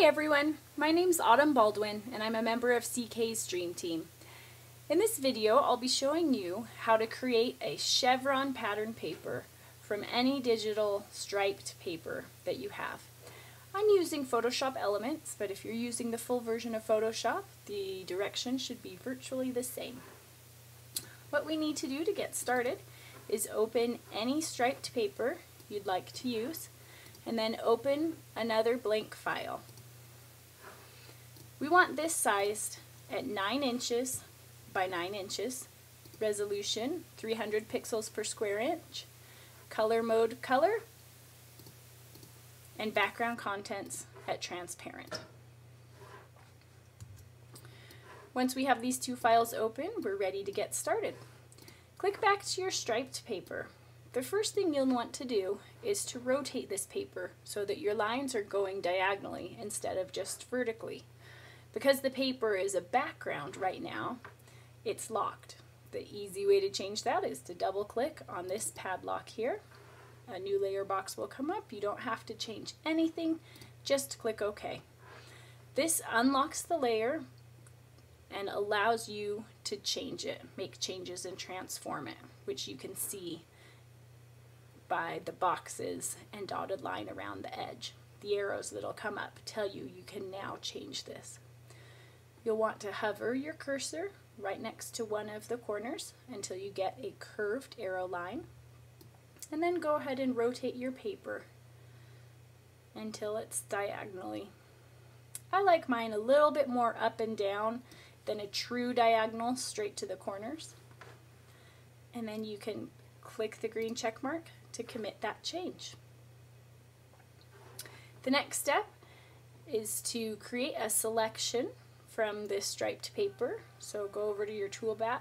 Hey everyone, my name's Autumn Baldwin and I'm a member of CK's Dream Team. In this video I'll be showing you how to create a chevron pattern paper from any digital striped paper that you have. I'm using Photoshop Elements, but if you're using the full version of Photoshop, the direction should be virtually the same. What we need to do to get started is open any striped paper you'd like to use and then open another blank file. We want this sized at 9 inches by 9 inches, resolution 300 pixels per square inch, color mode color, and background contents at transparent. Once we have these two files open, we're ready to get started. Click back to your striped paper. The first thing you'll want to do is to rotate this paper so that your lines are going diagonally instead of just vertically. Because the paper is a background right now, it's locked. The easy way to change that is to double click on this padlock here. A new layer box will come up. You don't have to change anything, just click OK. This unlocks the layer and allows you to change it, make changes and transform it, which you can see by the boxes and dotted line around the edge. The arrows that'll come up tell you you can now change this. You'll want to hover your cursor right next to one of the corners until you get a curved arrow line, and then go ahead and rotate your paper until it's diagonally. I like mine a little bit more up and down than a true diagonal straight to the corners. And then you can click the green check mark to commit that change. The next step is to create a selection from this striped paper. So go over to your toolbar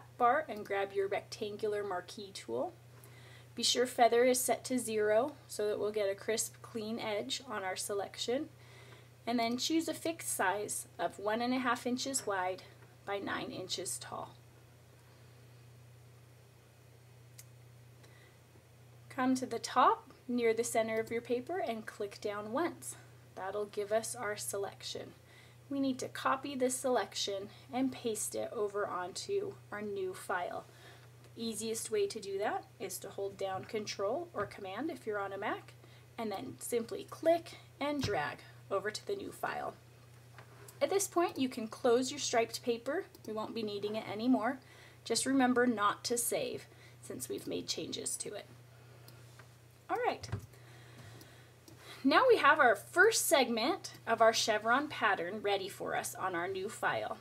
and grab your rectangular marquee tool. Be sure feather is set to 0 so that we'll get a crisp, clean edge on our selection. And then choose a fixed size of 1.5 inches wide by 9 inches tall. Come to the top near the center of your paper and click down once. That'll give us our selection. We need to copy this selection and paste it over onto our new file. The easiest way to do that is to hold down Control or Command if you're on a Mac, and then simply click and drag over to the new file. At this point, you can close your striped paper. We won't be needing it anymore. Just remember not to save since we've made changes to it. All right. Now we have our first segment of our chevron pattern ready for us on our new file.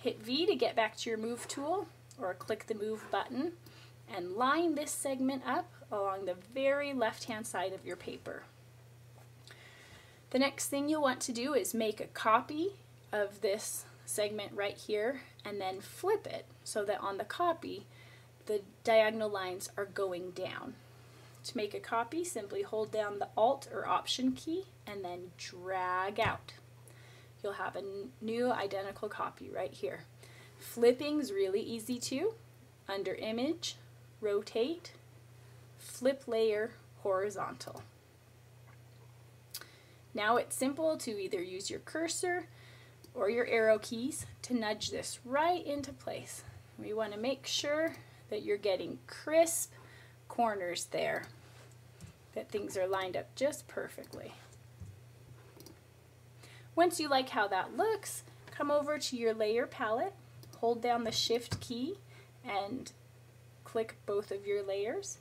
Hit V to get back to your Move tool, or click the Move button, and line this segment up along the very left-hand side of your paper. The next thing you'll want to do is make a copy of this segment right here, and then flip it so that on the copy, the diagonal lines are going down. To make a copy, simply hold down the Alt or Option key and then drag out. You'll have a new identical copy right here. Flipping's really easy too. Under Image, Rotate, Flip Layer, Horizontal. Now it's simple to either use your cursor or your arrow keys to nudge this right into place. We want to make sure that you're getting crisp corners there, that things are lined up just perfectly. Once you like how that looks, come over to your layer palette, hold down the Shift key and click both of your layers,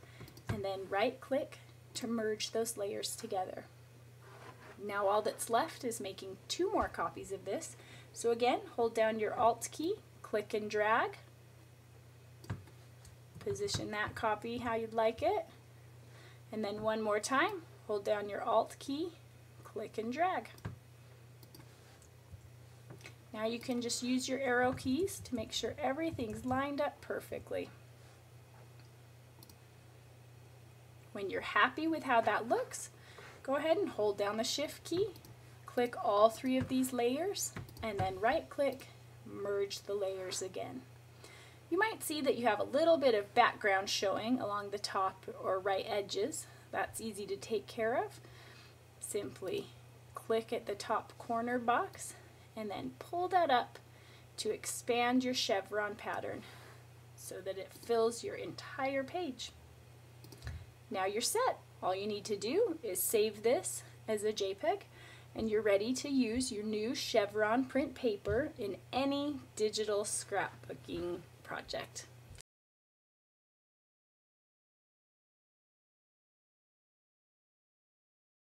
and then right click to merge those layers together. Now all that's left is making 2 more copies of this. So again, hold down your Alt key, click and drag. Position that copy how you'd like it. And then one more time, hold down your Alt key, click and drag. Now you can just use your arrow keys to make sure everything's lined up perfectly. When you're happy with how that looks, go ahead and hold down the Shift key, click all 3 of these layers, and then right click, merge the layers again. You might see that you have a little bit of background showing along the top or right edges. That's easy to take care of. Simply click at the top corner box and then pull that up to expand your chevron pattern so that it fills your entire page. Now you're set. All you need to do is save this as a JPEG, and you're ready to use your new chevron print paper in any digital scrapbooking project.